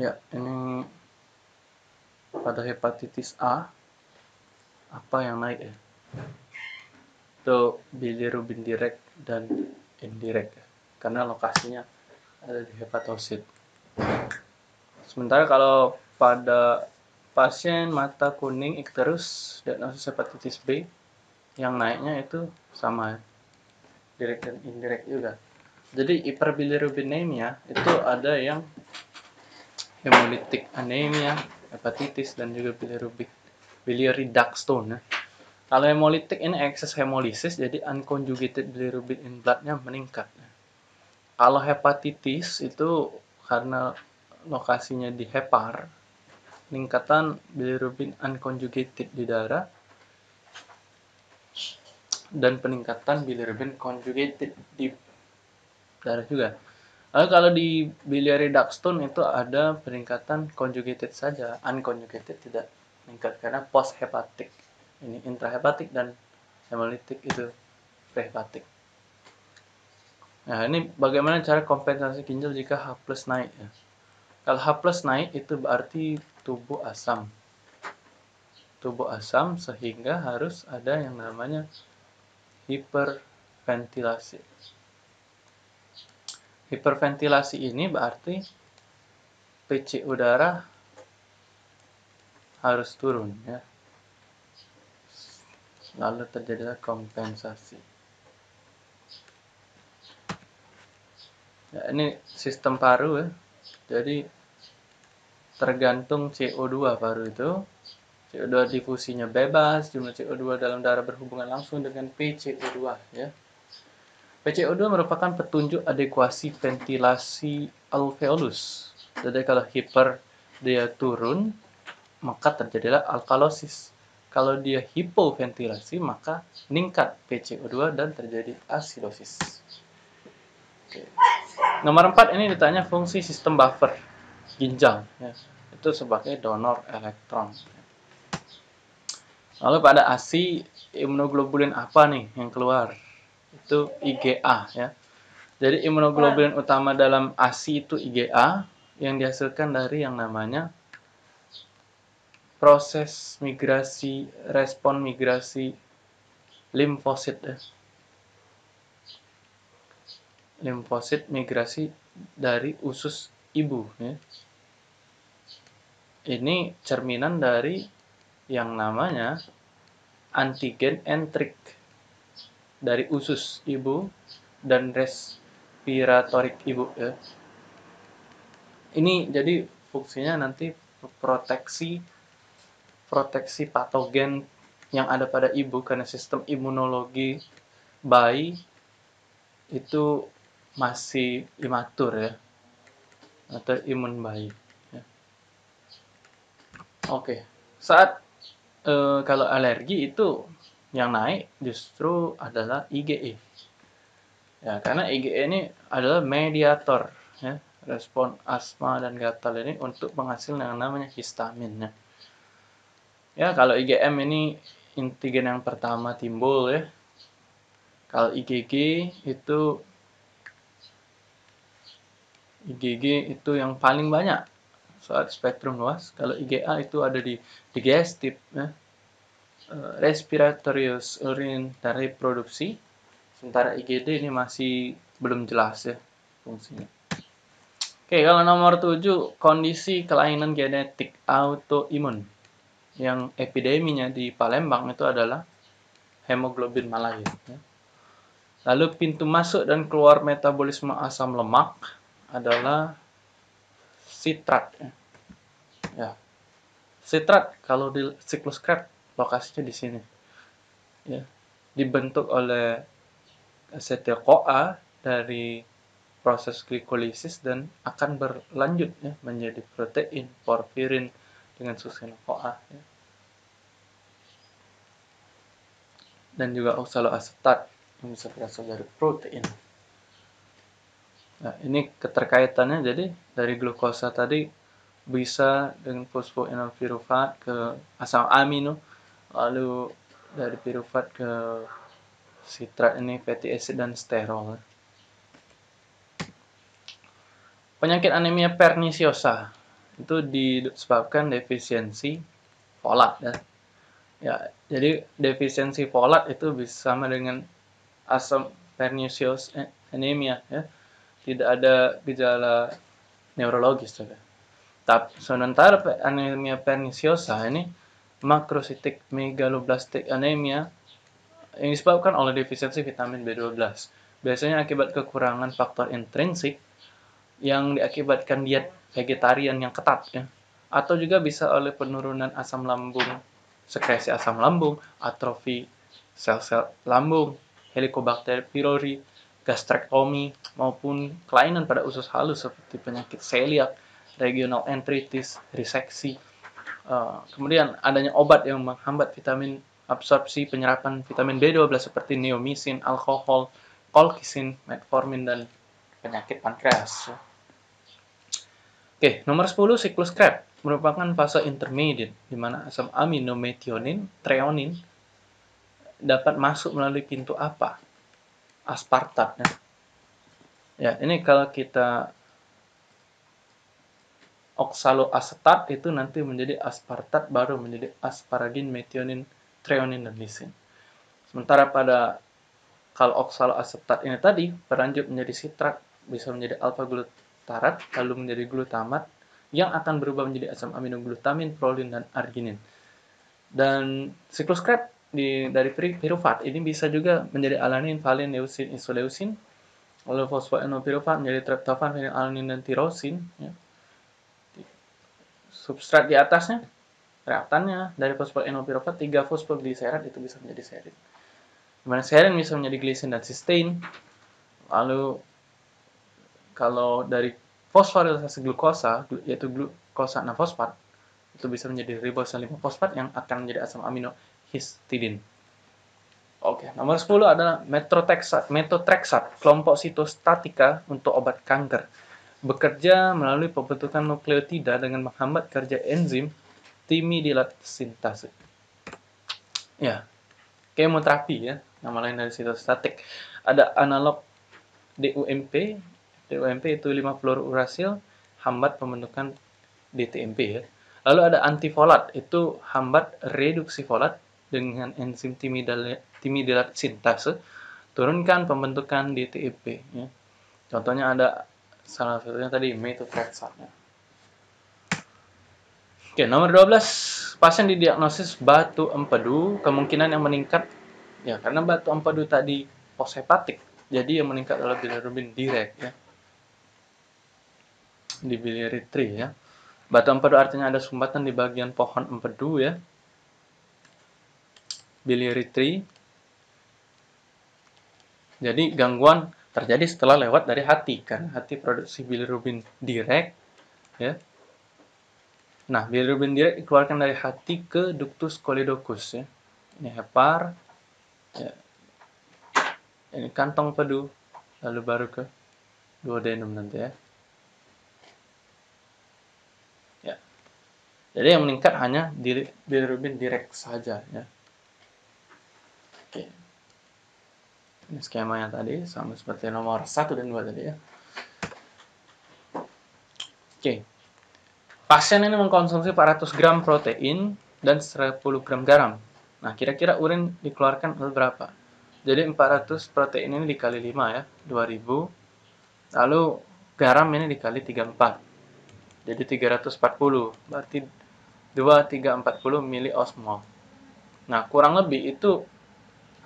Ya, ini pada hepatitis A apa yang naik ya? Itu bilirubin direct dan indirect ya, karena lokasinya ada di hepatosit. Sementara kalau pada pasien mata kuning ikterus diagnosis hepatitis B, yang naiknya itu sama ya, direct dan indirect juga. Jadi hiperbilirubinemia itu ada yang hemolitik anemia, hepatitis, dan juga biliary duckstone ya. Kalau hemolitik ini excess hemolisis, jadi unconjugated bilirubin in blood-nya meningkat. Kalau hepatitis itu karena lokasinya di hepar, peningkatan bilirubin unconjugated di darah dan peningkatan bilirubin conjugated di darah juga. Lalu kalau di biliary duckstone itu ada peningkatan conjugated saja, unconjugated tidak meningkat karena post hepatik. Ini intrahepatik dan hemolitik itu prehepatik. Nah, ini bagaimana cara kompensasi kinjal jika H+ naik ya. Kalau H+ naik itu berarti tubuh asam sehingga harus ada yang namanya hiperventilasi. Hiperventilasi ini berarti PC udara harus turun ya. Lalu terjadilah kompensasi. Ya, ini sistem paru ya. Jadi tergantung CO2 paru itu. CO2 difusinya bebas, jumlah CO2 dalam darah berhubungan langsung dengan PCO2 ya. PCO2 merupakan petunjuk adekuasi ventilasi alveolus. Jadi kalau hiper dia turun, maka terjadilah alkalosis. Kalau dia hipoventilasi, maka meningkat PCO2 dan terjadi asidosis. Oke. Nomor 4 ini ditanya fungsi sistem buffer ginjal ya. Itu sebagai donor elektron. Lalu pada ASI imunoglobulin apa nih yang keluar? Itu IgA ya. Jadi imunoglobulin utama dalam ASI itu IgA yang dihasilkan dari yang namanya proses migrasi, respon migrasi limfosit ya. Limfosit migrasi dari usus ibu ya. Ini cerminan dari yang namanya antigen entrik dari usus ibu dan respiratorik ibu ya. Ini jadi fungsinya nanti proteksi patogen yang ada pada ibu, karena sistem imunologi bayi itu masih imatur ya, atau imun bayi ya. Oke, saat kalau alergi itu yang naik justru adalah IgE ya, karena IgE ini adalah mediator ya, respon asma dan gatal ini untuk menghasilkan yang namanya histamin ya. Ya, kalau IgM ini antigen yang pertama timbul ya. Kalau IgG itu yang paling banyak saat spektrum luas. Kalau IgA itu ada di digestif ya, respiratorius, urin, dan reproduksi. Sementara IgD ini masih belum jelas ya fungsinya. Oke, kalau nomor 7 kondisi kelainan genetik autoimun yang epideminya di Palembang itu adalah hemoglobin malayu ya. Lalu pintu masuk dan keluar metabolisme asam lemak adalah sitrat ya. Sitrat kalau di siklus Krebs lokasinya di sini ya. Dibentuk oleh asetil koa dari proses glikolisis dan akan berlanjut ya, menjadi protein porfirin dengan susunan koa ya. Dan juga oksaloasetat yang bisa berasal dari protein. Nah, ini keterkaitannya jadi dari glukosa tadi bisa dengan fosfoenolpiruvat ke asam amino, lalu dari piruvat ke sitrat ini fatty acid dan sterol. Penyakit anemia perniciosa itu disebabkan defisiensi folat ya. Ya, jadi defisiensi folat itu bisa sama dengan asam perniciosa anemia ya. Tidak ada gejala neurologis juga. Tapi sementara anemia perniciosa ini makrositik megaloblastik anemia yang disebabkan oleh defisiensi vitamin B12. Biasanya akibat kekurangan faktor intrinsik yang diakibatkan diet vegetarian yang ketat ya. Atau juga bisa oleh penurunan asam lambung, sekresi asam lambung, atrofi sel-sel lambung, Helicobacter pylori, gastrectomy, maupun kelainan pada usus halus seperti penyakit celiak, regional arthritis, reseksi. Kemudian adanya obat yang menghambat vitamin absorpsi penyerapan vitamin B12 seperti neomycin, alkohol, colchicine, metformin, dan penyakit pankreas. Oke, nomor 10 siklus Krebs merupakan fase intermediate di mana asam amino methionin, treonin dapat masuk melalui pintu apa? Aspartat. Ya, ini kalau kita oksaloasetat itu nanti menjadi aspartat baru menjadi asparagin, methionin, treonin, dan lisin. Sementara pada kalau oksaloasetat ini tadi berlanjut menjadi sitrat, bisa menjadi alfa glutarat, lalu menjadi glutamat yang akan berubah menjadi asam amino glutamin, prolin, dan arginin. Dan siklus Krebs dari piruvat ini bisa juga menjadi alanin, valin, leusin, isoleusin, lalu fosfoenolpiruvat menjadi triptofan, fenil, alanin, dan tirosin. Ya. Substrat di atasnya reaktannya dari fosfoenolpiruvat 3 fosfogliserat itu bisa menjadi serin. Dimana serin bisa menjadi glisin dan sistein. Lalu kalau dari fosforilisasi glukosa yaitu glukosa 6 fosfat itu bisa menjadi ribosa 5 fosfat yang akan menjadi asam amino histidin. Oke, nomor 10 adalah metotreksat, kelompok sitostatika untuk obat kanker. Bekerja melalui pembentukan nukleotida dengan menghambat kerja enzim timidilat sintase. Ya, kemoterapi ya, nama lain dari sitostatik. Ada analog DUMP, DUMP itu 5-fluorouracil, hambat pembentukan DTMP ya. Lalu ada antifolat, itu hambat reduksi folat dengan enzim timidilat sintase, turunkan pembentukan DTMP ya. Contohnya ada salah satunya tadi, metotreksatnya. Oke, nomor 12. Pasien didiagnosis batu empedu, kemungkinan yang meningkat, ya karena batu empedu tadi poshepatik, jadi yang meningkat adalah bilirubin direct ya. Di biliritri ya. Batu empedu artinya ada sumbatan di bagian pohon empedu ya. Biliritri. Jadi gangguan terjadi setelah lewat dari hati, karena hati produksi bilirubin direct ya. Nah, bilirubin direct dikeluarkan dari hati ke ductus choledochus ya. Ini hepar ya. Ini kantong empedu, lalu baru ke duodenum nanti ya. Ya. Jadi yang meningkat hanya bilirubin direct saja ya. Oke. Ini skemanya tadi, sama seperti nomor 1 dan 2 tadi ya. Oke. Pasien ini mengkonsumsi 400 gram protein dan 10 gram garam. Nah, kira-kira urin dikeluarkan berapa? Jadi 400 protein ini dikali 5 ya, 2000. Lalu garam ini dikali 34. Jadi 340, berarti 2340 mili osmol. Nah, kurang lebih itu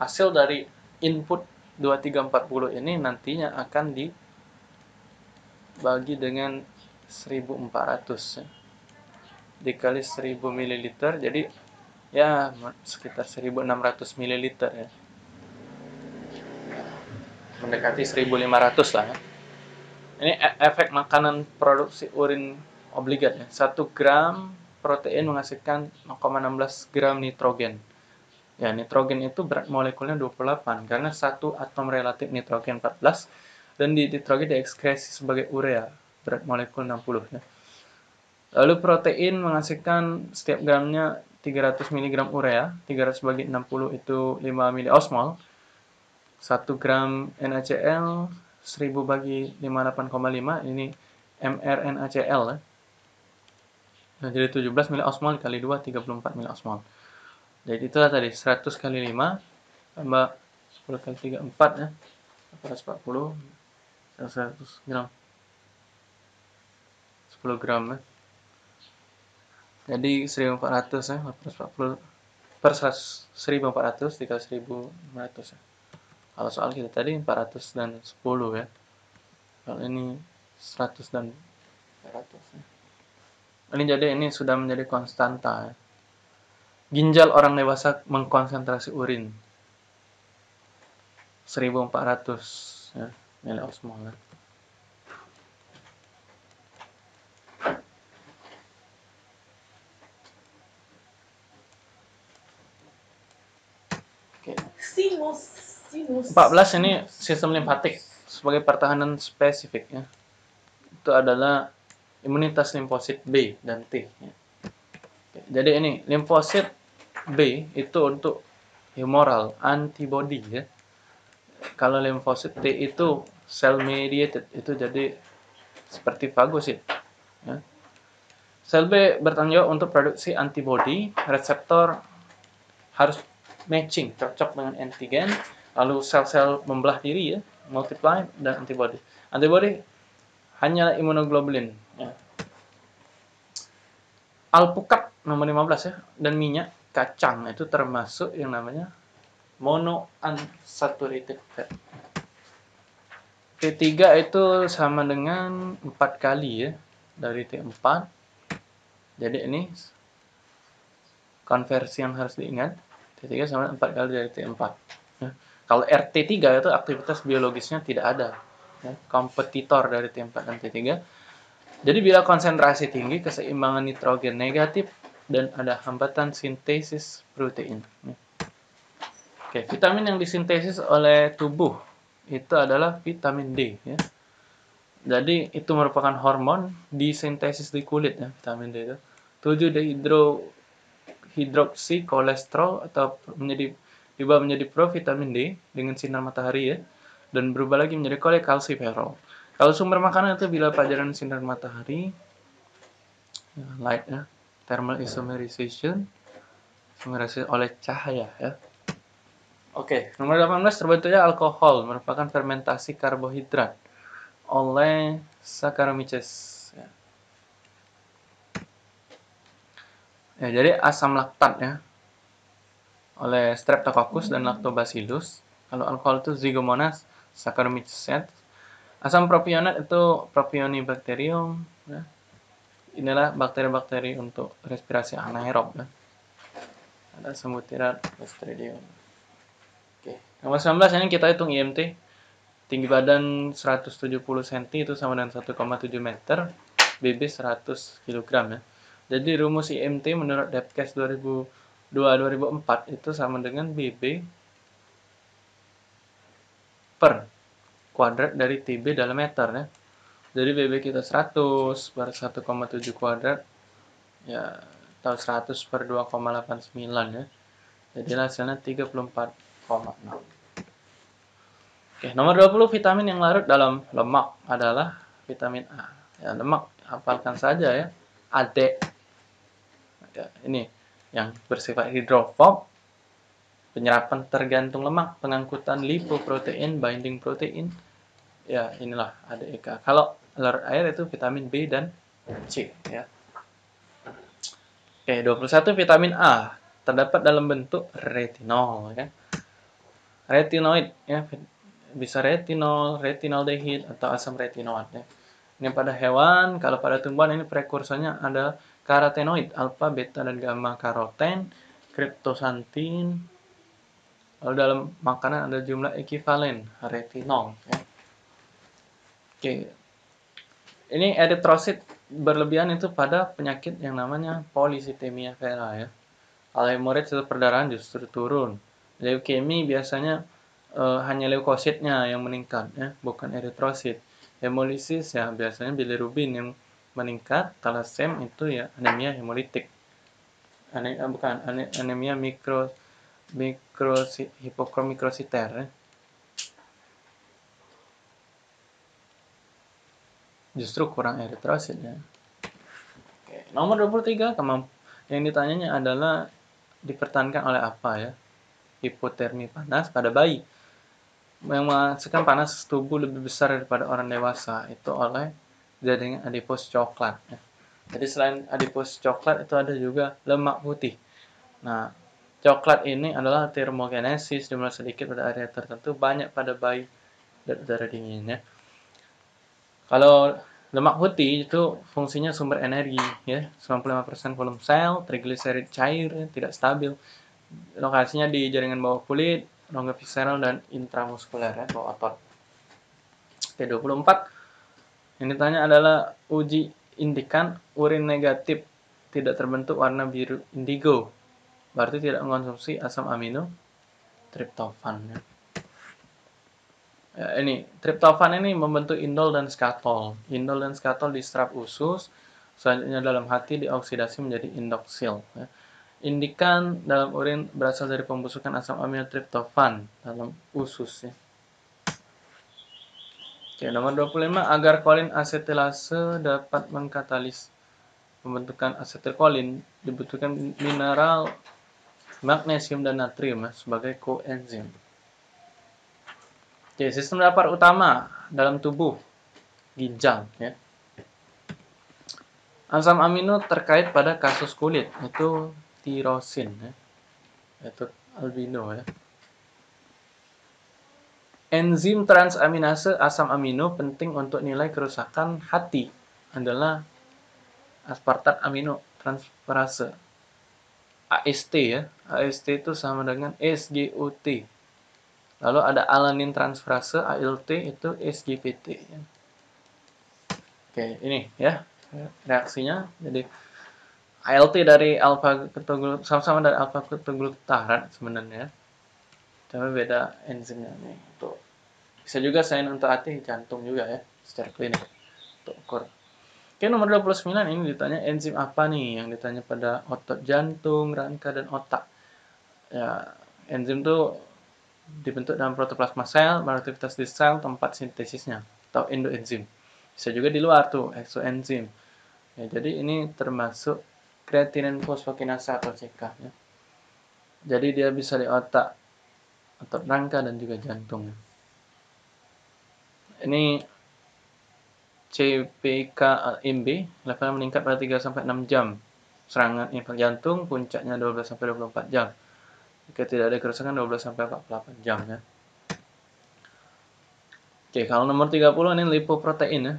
hasil dari input 2340 ini nantinya akan dibagi dengan 1400 ya. Dikali 1000 ml jadi ya sekitar 1600 ml ya. Mendekati 1500 lah ya. Ini efek makanan produksi urin obligat ya. 1 gram protein menghasilkan 0,16 gram nitrogen. Ya, nitrogen itu berat molekulnya 28 karena satu atom relatif nitrogen 14 dan di nitrogen diekskresi sebagai urea berat molekul 60 ya. Lalu protein menghasilkan setiap gramnya 300 mg urea, 300 bagi 60 itu 5 mili osmol. 1 gram NaCl 1000 bagi 58,5 ini mRNaCl ya. Nah, jadi 17 miliosmol dikali 2, 34 miliosmol. Jadi itulah tadi, 100 kali 5, tambah 10 kali 3, 4 ya. 440, 100 gram. 10 gram ya. Jadi 1400 ya, 440 per 100, 1400 dikali 1500 ya. Kalau soal kita tadi 400 dan 10 ya. Kalau ini 100 dan 400 ya. Ini jadi ini sudah menjadi konstanta. Ginjal orang dewasa mengkonsentrasi urin 1400 ya, miliosmol. Oke. Sinus. 14 ini sistem limfatik sebagai pertahanan spesifik ya. Itu adalah imunitas limfosit B dan T. Jadi ini limfosit B itu untuk humoral antibody ya. Kalau limfosit T itu sel mediated, itu jadi seperti fagosit ya. Sel B bertanggung jawab untuk produksi antibody, reseptor harus matching, cocok dengan antigen, lalu sel-sel membelah diri ya, multiply dan antibody. Antibody hanya imunoglobulin ya. Alpukat nomor 15 ya, dan minyak kacang itu termasuk yang namanya monounsaturated fat. T3 itu sama dengan 4 kali ya dari T4. Jadi ini konversi yang harus diingat. T3 sama dengan 4 kali dari T4 ya. Kalau RT3 itu aktivitas biologisnya tidak ada ya, kompetitor dari T4 dan T3. Jadi bila konsentrasi tinggi, keseimbangan nitrogen negatif dan ada hambatan sintesis protein. Oke, vitamin yang disintesis oleh tubuh itu adalah vitamin D ya. Jadi itu merupakan hormon disintesis di kulit ya, vitamin D itu. 7-dehidroksikolesterol atau menjadi provitamin D dengan sinar matahari ya, dan berubah lagi menjadi cholecalciferol. Kalau sumber makanan itu bila pajaran sinar matahari, light ya, thermal isomerization, isomerasi oleh cahaya ya. Oke, nomor 18 terbentuknya alkohol merupakan fermentasi karbohidrat oleh Saccharomyces ya. Ya, jadi asam laktat ya, oleh Streptococcus dan Lactobacillus. Kalau alkohol itu Zygomonas Saccharomyces. Asam propionat itu Propionibacterium ya. Inilah bakteri-bakteri untuk respirasi anaerob ya. Ada Semuthera Clostridium. Oke. Nomor 19 ini kita hitung IMT. Tinggi badan 170 cm itu sama dengan 1,7 meter, BB 100 kg ya. Jadi rumus IMT menurut Depkes 2002-2004 itu sama dengan BB per kuadrat dari TB dalam meter ya. Jadi BB kita 100 per 1,7 kuadrat ya, atau 100 per 2,89 ya. Jadi hasilnya 34,6. Oke, nomor 20 vitamin yang larut dalam lemak adalah vitamin A. Ya, lemak hafalkan saja ya. AD. Ya, ini yang bersifat hidrofob. Penyerapan tergantung lemak, pengangkutan lipoprotein, binding protein. Ya, inilah ADEK. Kalau larut air itu vitamin B dan C ya. Oke, 21 vitamin A terdapat dalam bentuk retinol ya. Retinoid ya, bisa retinol, retinaldehid atau asam retinoat ya. Ini pada hewan, kalau pada tumbuhan ini prekursornya ada karotenoid, alfa, beta dan gamma karoten, kriptosantin. Lalu dalam makanan ada jumlah ekivalen retinol ya. Oke. Ini eritrosit berlebihan itu pada penyakit yang namanya polisitemia vera ya. Kalau hemorit itu perdarahan justru turun. Leukemi biasanya hanya leukositnya yang meningkat ya, bukan eritrosit. Hemolisis ya biasanya bilirubin yang meningkat, talasem itu ya anemia hemolitik. Anemia hipokromikositer ya. Justru kurang eritrosit ya. Oke. Nomor 23, yang ditanyanya adalah dipertahankan oleh apa ya? Hipotermi panas pada bayi. Yang menghasilkan panas tubuh lebih besar daripada orang dewasa itu oleh jadinya adipos coklat. Jadi selain adipos coklat itu ada juga lemak putih. Nah, coklat ini adalah termogenesis, jumlah sedikit pada area tertentu, banyak pada bayi dan udara dinginnya. Kalau lemak putih itu fungsinya sumber energi ya, 95% volume sel, trigliserid cair ya, tidak stabil. Lokasinya di jaringan bawah kulit, rongga visceral dan intramuskuler ya, bawah otot. Oke, 24. Yang ditanya adalah uji indikan urin negatif tidak terbentuk warna biru indigo. Berarti tidak mengkonsumsi asam amino triptofan ya. Ya, ini triptofan ini membentuk indol dan skatol. Indol dan skatol diserap usus, selanjutnya dalam hati dioksidasi menjadi indoksil. Ya. Indikan dalam urin berasal dari pembusukan asam amino triptofan dalam usus. Ya. Oke, nomor 25, agar kolin asetilase dapat mengkatalis pembentukan asetilkolin dibutuhkan mineral magnesium dan natrium ya, sebagai koenzim. Oke, sistem dapat utama dalam tubuh ginjal ya. Asam amino terkait pada kasus kulit itu tirosin ya. Itu albino ya. Enzim transaminase asam amino penting untuk nilai kerusakan hati adalah aspartat amino transferase AST ya. AST itu sama dengan SGOT. Lalu ada alanin transferase ALT itu SGPT. Oke, ini ya reaksinya. Jadi ALT dari alfa ketoglut sama-sama dari alfa ketoglutarat sebenarnya. Cuma beda enzimnya nih. Untuk bisa juga selain untuk hati jantung juga ya secara klinik untuk ukur. Oke, nomor 29 ini ditanya enzim apa nih yang ditanya pada otot jantung, rangka dan otak. Ya, enzim tuh dibentuk dalam protoplasma sel, beraktivitas di sel tempat sintesisnya atau endoenzim. Bisa juga di luar tuh eksoenzim. Ya, jadi ini termasuk kreatinin fosfokinasa atau CK ya. Jadi dia bisa di otak, otot rangka dan juga jantung. Ini CPKMB levelnya meningkat pada 3 sampai 6 jam. Serangan infeksi jantung puncaknya 12 sampai 24 jam. Jika tidak ada kerusakan 12 sampai 48 jam ya. Oke, kalau nomor 30 ini lipoprotein ya.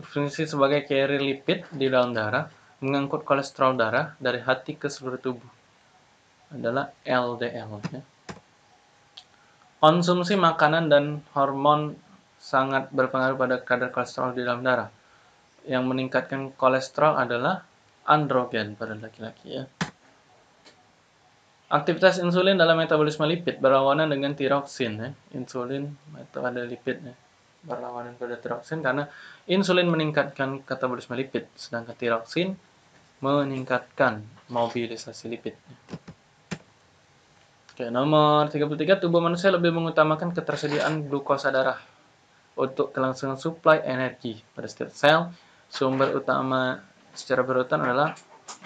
Berfungsi sebagai carrier lipid di dalam darah, mengangkut kolesterol darah dari hati ke seluruh tubuh. Adalah LDL ya. Konsumsi makanan dan hormon sangat berpengaruh pada kadar kolesterol di dalam darah. Yang meningkatkan kolesterol adalah androgen pada laki-laki ya. Aktivitas insulin dalam metabolisme lipid berlawanan dengan tiroksin ya. Insulin itu ada lipidnya. Berlawanan pada tiroksin karena insulin meningkatkan katabolisme lipid, sedangkan tiroksin meningkatkan mobilisasi lipid. Oke, nomor 33, tubuh manusia lebih mengutamakan ketersediaan glukosa darah untuk kelangsungan suplai energi pada setiap sel. Sumber utama secara berurutan adalah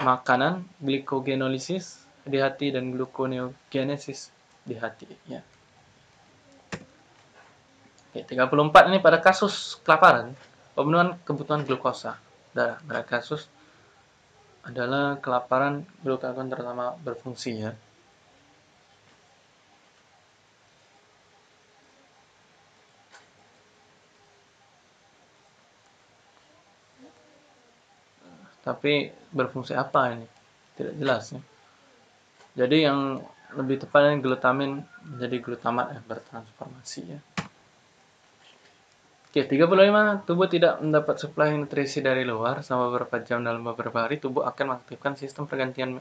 makanan, glikogenolisis di hati dan gluconeogenesis di hati ya. Oke, 34 ini pada kasus kelaparan pemenuhan kebutuhan glukosa darah. Pada kasus adalah kelaparan glukagon terutama berfungsi ya. Tapi berfungsi apa ini? Tidak jelas ya. Jadi yang lebih tepatnya glutamin menjadi glutamat yang bertransformasi ya. Oke, 35, tubuh tidak mendapat suplai nutrisi dari luar selama beberapa jam dalam beberapa hari, tubuh akan mengaktifkan sistem pergantian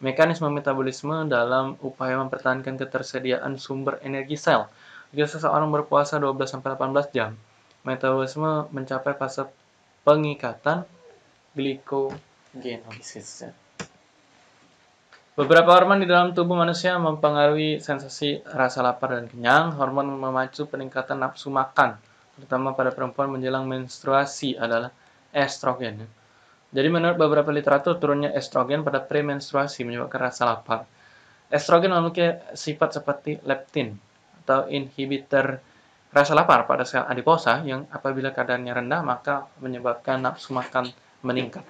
mekanisme metabolisme dalam upaya mempertahankan ketersediaan sumber energi sel. Jika seseorang berpuasa 12-18 jam, metabolisme mencapai fase pengikatan glikogenolisis. Beberapa hormon di dalam tubuh manusia mempengaruhi sensasi rasa lapar dan kenyang. Hormon memacu peningkatan nafsu makan, terutama pada perempuan menjelang menstruasi adalah estrogen. Jadi menurut beberapa literatur, turunnya estrogen pada premenstruasi menyebabkan rasa lapar. Estrogen memiliki sifat seperti leptin atau inhibitor rasa lapar pada sel adiposa yang apabila kadarnya rendah maka menyebabkan nafsu makan meningkat.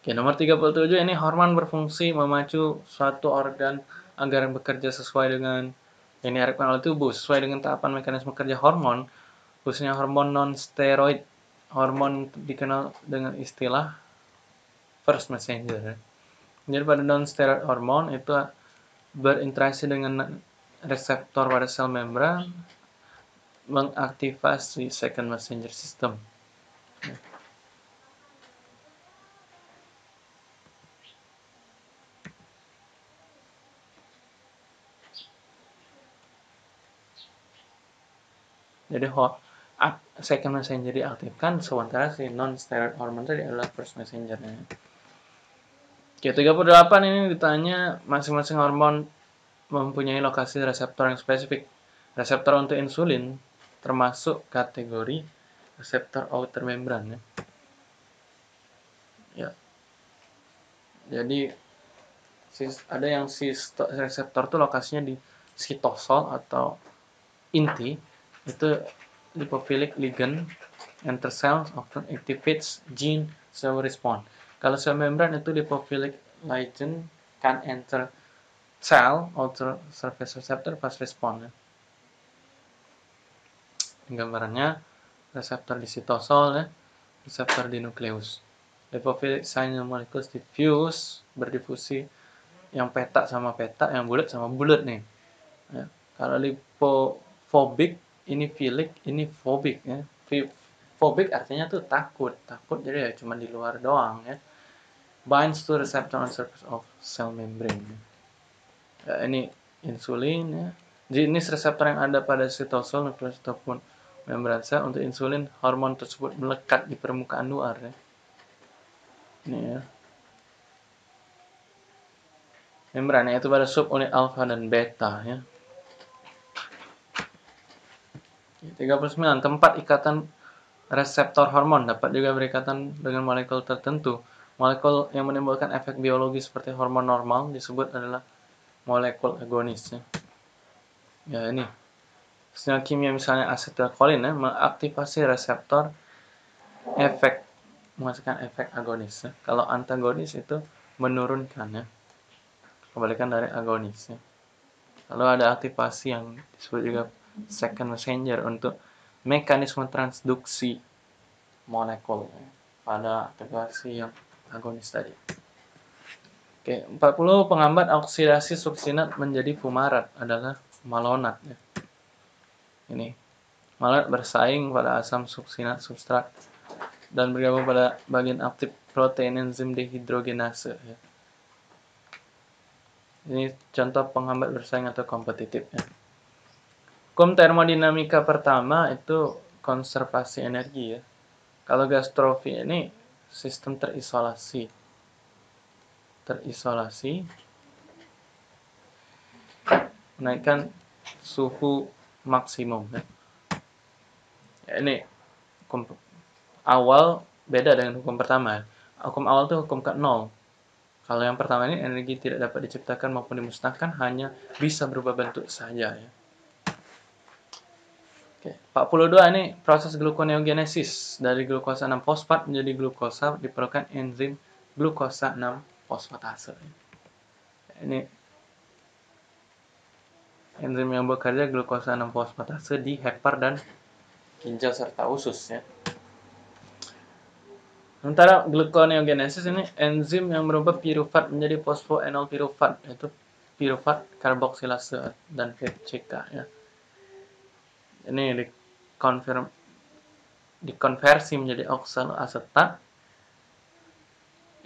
Oke, nomor 37 ini hormon berfungsi memacu suatu organ agar bekerja sesuai dengan yang diharapkan oleh tubuh, sesuai dengan tahapan mekanisme kerja hormon, khususnya hormon non-steroid. Hormon dikenal dengan istilah first messenger. Jadi pada non-steroid hormon itu berinteraksi dengan reseptor pada sel membran, mengaktifasi second messenger system. Jadi second messenger diaktifkan, sementara si non-steroid hormon tadi adalah first messengernya. Oke, 38 ini ditanya masing-masing hormon mempunyai lokasi reseptor yang spesifik. Reseptor untuk insulin termasuk kategori reseptor outer membran. Ya. Jadi ada yang reseptor itu lokasinya di sitosol atau inti, itu lipophilic ligand enter cells often activates gene cell response. Kalau sel membran itu lipophilic ligand can enter cell outer surface receptor fast response. Gambarannya reseptor di sitosol, reseptor di nukleus. Lipophilic signal molecules diffuse, berdifusi yang petak sama petak, yang bulat sama bulat nih. Ya. Kalau lipophobic ini filik, ini fobik ya. Fobik artinya tuh takut, jadi ya cuma di luar doang ya. Binds to receptor on surface of cell membrane. Ya, ini insulin ya. Jenis reseptor yang ada pada sitosol, nukleus ataupun membran sel untuk insulin, hormon tersebut melekat di permukaan luar ya. Ini ya. Membran yaitu pada subunit alfa dan beta ya. 39. Tempat ikatan reseptor hormon dapat juga berikatan dengan molekul tertentu. Molekul yang menimbulkan efek biologi seperti hormon normal disebut adalah molekul agonisnya. Ya ini senyawa kimia misalnya asetilkolin ya, mengaktifasi reseptor efek, menghasilkan efek agonis ya. Kalau antagonis itu menurunkannya, kebalikan dari agonis ya. Lalu ada aktivasi yang disebut juga second messenger untuk mekanisme transduksi molekul ya, pada aktivasi yang agonis tadi. Oke, 40 pengambat oksidasi suksinat menjadi fumarat adalah malonat ya. Ini malonat bersaing pada asam suksinat substrat dan bergabung pada bagian aktif protein enzim dehidrogenase ya. Ini contoh penghambat bersaing atau kompetitif ya. Hukum termodinamika pertama itu konservasi energi ya. Kalau gastrofi ini sistem terisolasi. Menaikkan suhu maksimum ya. Ya, ini hukum awal beda dengan hukum pertama. Hukum awal itu hukum ke-0. Kalau yang pertama ini energi tidak dapat diciptakan maupun dimusnahkan, hanya bisa berubah bentuk saja ya. Oke, 42 ini proses gluconeogenesis dari glukosa 6 fosfat menjadi glukosa diperlukan enzim glukosa 6 fosfatase. Ini enzim yang bekerja glukosa 6 fosfatase di hepar dan ginjal serta usus ya. Sementara gluconeogenesis ini enzim yang merubah piruvat menjadi fosfoenolpiruvat, yaitu piruvat karboksilase dan FCK ya. Ini dikonversi menjadi oksaloasetat.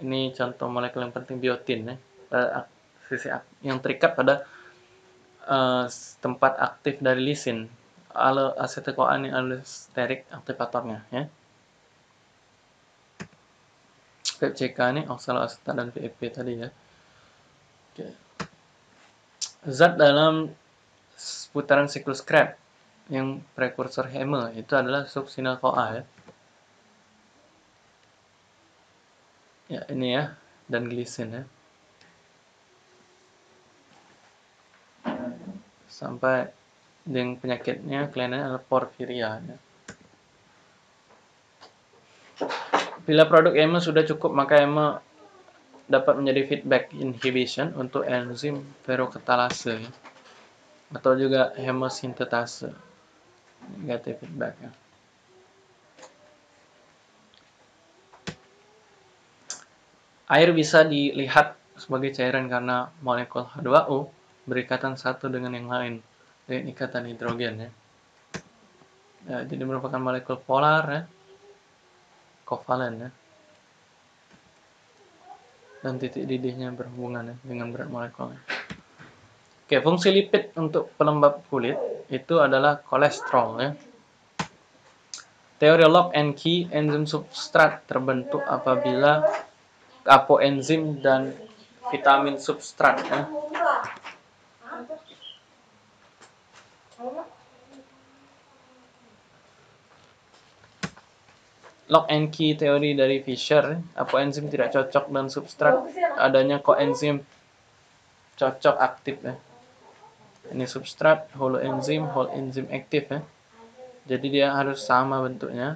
Ini contoh molekul yang penting biotin ya, pada sisi yang terikat pada tempat aktif dari lisin. Asetil koa ini alosterik aktivatornya ya. PCK ini oksaloasetat dan PEP tadi ya. Oke. Zat dalam putaran siklus Krebs yang prekursor heme itu adalah suksinil koa ya. ya ini ya, dan glisin ya, sampai dengan penyakitnya kliennya adalah porfiria ya. Bila produk EMA sudah cukup, maka EMA dapat menjadi feedback inhibition untuk enzim ferrokatalase ya, atau juga hemosintetase negatif feedback ya. Air bisa dilihat sebagai cairan karena molekul H2O berikatan satu dengan yang lain dengan ikatan hidrogen ya. Ya, jadi merupakan molekul polar ya, kovalen ya, dan titik didihnya berhubungan ya, dengan berat molekulnya. Oke, fungsi lipid untuk pelembab kulit itu adalah kolesterol ya. Teori Locke and Key, enzim substrat terbentuk apabila apoenzim dan vitamin substrat ya. Locke and Key teori dari Fisher, apoenzim tidak cocok dan substrat, adanya koenzim cocok aktif ya. Ini substrat, whole enzim aktif ya. Jadi dia harus sama bentuknya.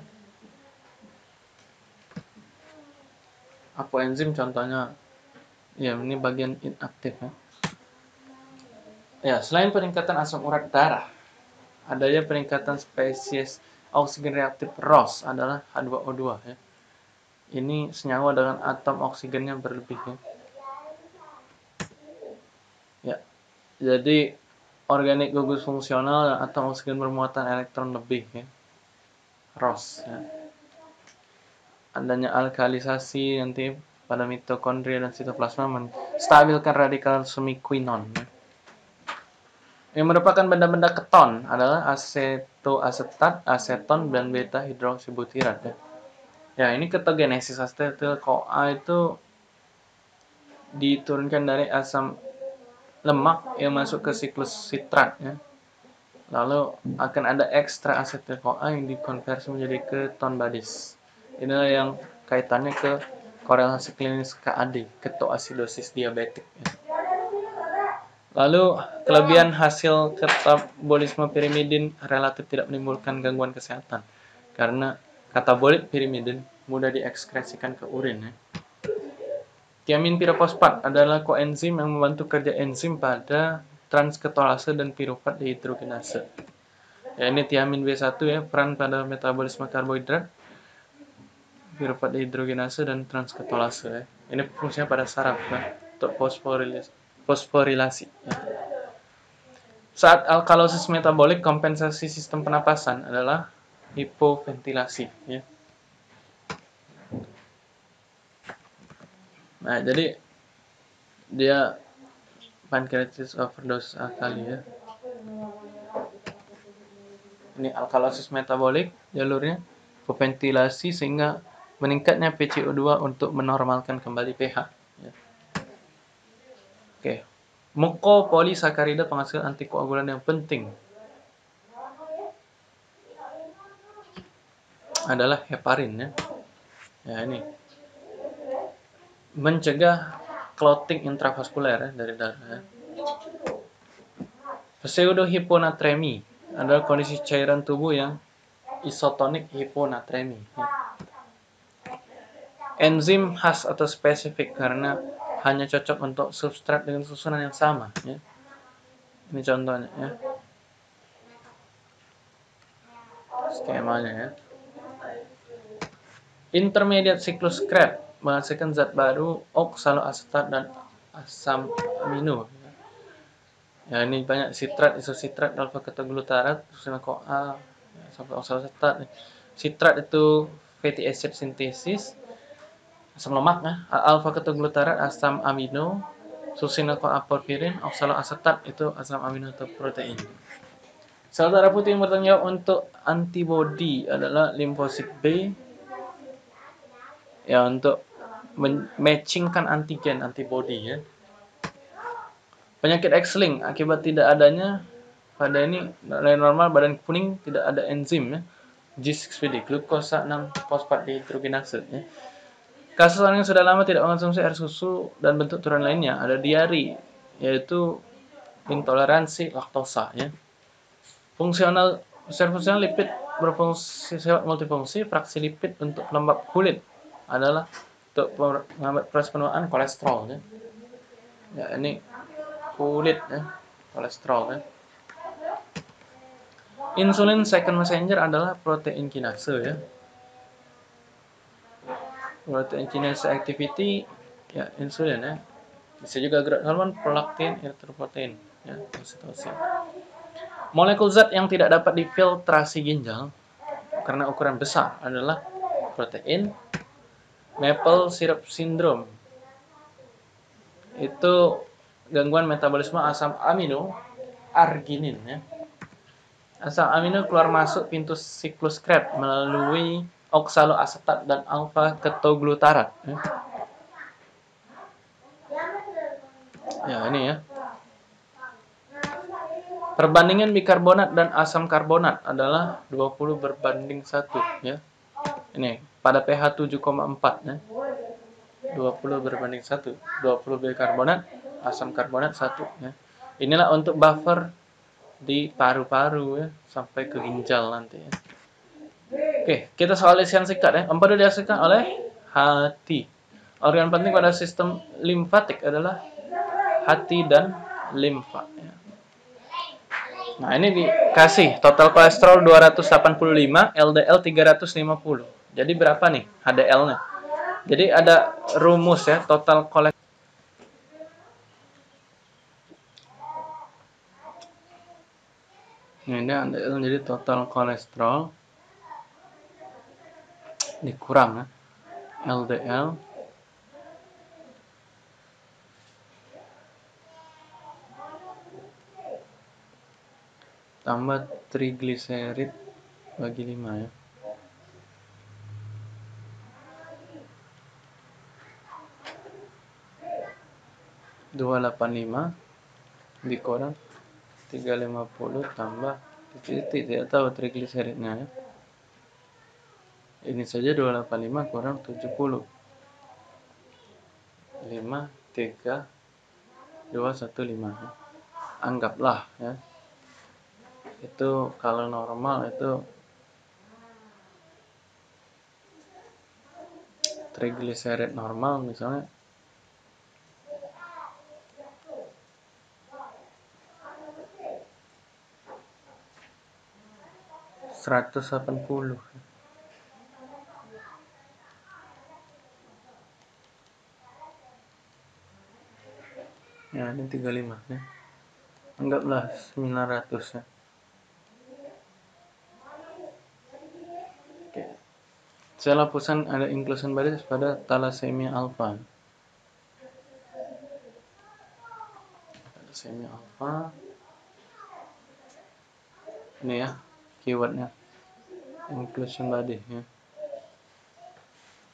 Apoenzim contohnya, ya ini bagian inaktif ya. Ya, selain peningkatan asam urat darah, adanya peningkatan spesies oksigen reaktif ROS adalah H2O2 ya. Ini senyawa dengan atom oksigennya berlebih ya. Ya, jadi organik gugus fungsional dan atom oksigen bermuatan elektron lebih ya. ROS ya. Adanya alkalisasi nanti pada mitokondria dan sitoplasma menstabilkan radikal semiquinon. Yang merupakan benda-benda keton adalah asetoasetat, aseton, dan beta hidroksibutirat ya. Ya, ini ketogenesis asetil koa itu diturunkan dari asam lemak yang masuk ke siklus sitrat ya. Lalu akan ada ekstra asetil koa yang dikonversi menjadi keton badis. Inilah yang kaitannya ke korelasi klinis KAD, ketoasidosis diabetik. Lalu, kelebihan hasil katabolisme pirimidin relatif tidak menimbulkan gangguan kesehatan, karena katabolit pirimidin mudah diekskresikan ke urin. Tiamin pirofosfat adalah koenzim yang membantu kerja enzim pada transketolase dan piruvat dehidrogenase. Ya, ini tiamin B1 ya, peran pada metabolisme karbohidrat, piruvat dehidrogenase dan transketolase ya. Ini fungsinya pada saraf ya, untuk fosforilasi ya. Saat alkalosis metabolik, kompensasi sistem pernapasan adalah hipoventilasi ya. Nah, jadi dia pankreatitis overdose alkali ya. Ini alkalosis metabolik jalurnya, hipoventilasi sehingga meningkatnya PCO2 untuk menormalkan kembali pH. Ya. Oke, mukopolisakarida penghasil antikoagulan yang penting adalah heparin. Ya, ya ini mencegah clotting intravaskuler ya, dari darah. Ya. Pseudohiponatremi adalah kondisi cairan tubuh yang isotonik hiponatremi. Ya. Enzim khas atau spesifik karena hanya cocok untuk substrat dengan susunan yang sama ya. Ini contohnya ya, skemanya ya. Intermediate siklus Krebs menghasilkan zat baru oksaloasetat dan asam amino ya. Ya, ini banyak sitrat, isositrat, alfa ketoglutarat, susunan koa ya, sampai oksaloasetat. Sitrat itu fatty acid sintesis, asam lemak ya, alfa ketoglutarat, asam amino, succinylchoa porfirin, oksaloasetat itu asam amino atau protein. Sel darah putih yang bertanggung jawab untuk antibodi adalah limfosit B. Ya, untuk matchingkan antigen antibodi ya. Penyakit X-link akibat tidak adanya pada ini normal badan kuning tidak ada enzim ya, G6PD, glukosa 6 fosfat dehidrogenase ya. Kasus orang yang sudah lama tidak mengonsumsi air susu dan bentuk turun lainnya ada diari, yaitu intoleransi laktosa. Ya. Fungsional, secara fungsional lipid berfungsi sifat multifungsi. Fraksi lipid untuk pelembab kulit adalah untuk menghambat proses penuaan kolesterol. Ya, ya ini kulit ya, kolesterol ya. Insulin second messenger adalah protein kinase ya. Protein kinase activity ya insulin ya. Bisa juga growth hormone, prolaktin, erythropoietin ya, oksitosin. Molekul zat yang tidak dapat difiltrasi ginjal karena ukuran besar adalah protein maple syrup syndrome. Itu gangguan metabolisme asam amino arginin ya. Asam amino keluar masuk pintu siklus Krebs melalui oksaloasetat dan alfa ketoglutarat. Ya ini ya. Perbandingan bikarbonat dan asam karbonat adalah 20:1 ya. Ini pada pH 7,4 ya. 20:1. 20 bikarbonat, asam karbonat 1 ya. Inilah untuk buffer di paru-paru ya, sampai ke ginjal nanti ya. Oke, kita soal lisian sikat ya. Empedu dihasilkan oleh hati. Organ penting pada sistem limfatik adalah hati dan limfa ya. Nah, ini dikasih total kolesterol 285, LDL 350. Jadi berapa nih HDL-nya? Jadi ada rumus ya, total kolesterol. Ini jadi total kolesterol dikurang ya. LDL tambah trigliserid bagi 5 ya. (285) dikurang 350 tambah titik, tidak tahu trigliseridnya ya. Ini saja 285 kurang 70. 53215. Ya. Anggaplah ya. Itu kalau normal itu trigliserid normal misalnya 180. Ya, ini 35 ya. Anggaplah 900 ya. Oke. Sel lapisan ada inclusion baris pada talasemia alfa. Talasemia alfa. Ini ya keywordnya inclusion body ya.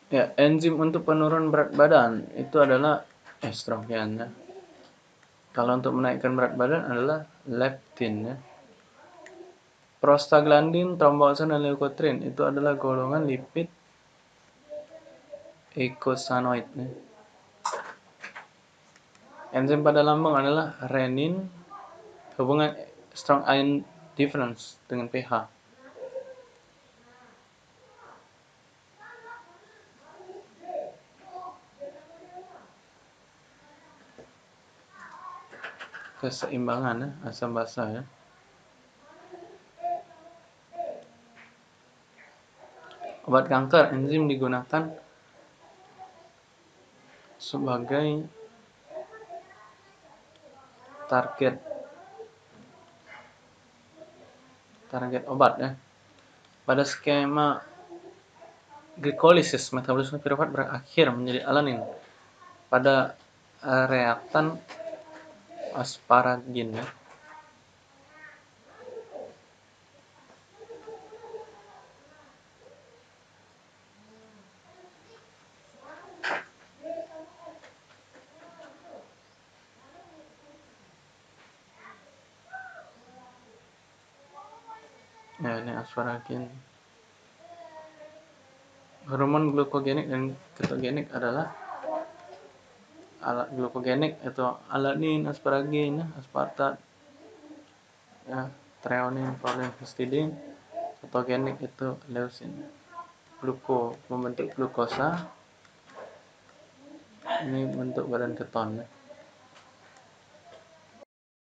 Ya, enzim untuk penurun berat badan itu adalah estrogen ya. Kalau untuk menaikkan berat badan adalah leptin ya. Prostaglandin, trombosit dan leukotriene itu adalah golongan lipid eicosanoid ya. Enzim pada lambung adalah renin, hubungan strong ion difference dengan pH. Keseimbangan ya, asam basa ya. Obat kanker, enzim digunakan sebagai target obat ya. Pada skema glikolisis, metabolisme piruvat berakhir menjadi alanin pada reaktan asparagin ya. Ya, ini asparagin Hormon glukogenik dan ketogenik adalah glukogenik atau alanin, asparagin, aspartat, ya, treonin, valin, histidin. Ketogenik itu leusin. Gluko membentuk glukosa. Ini bentuk badan keton.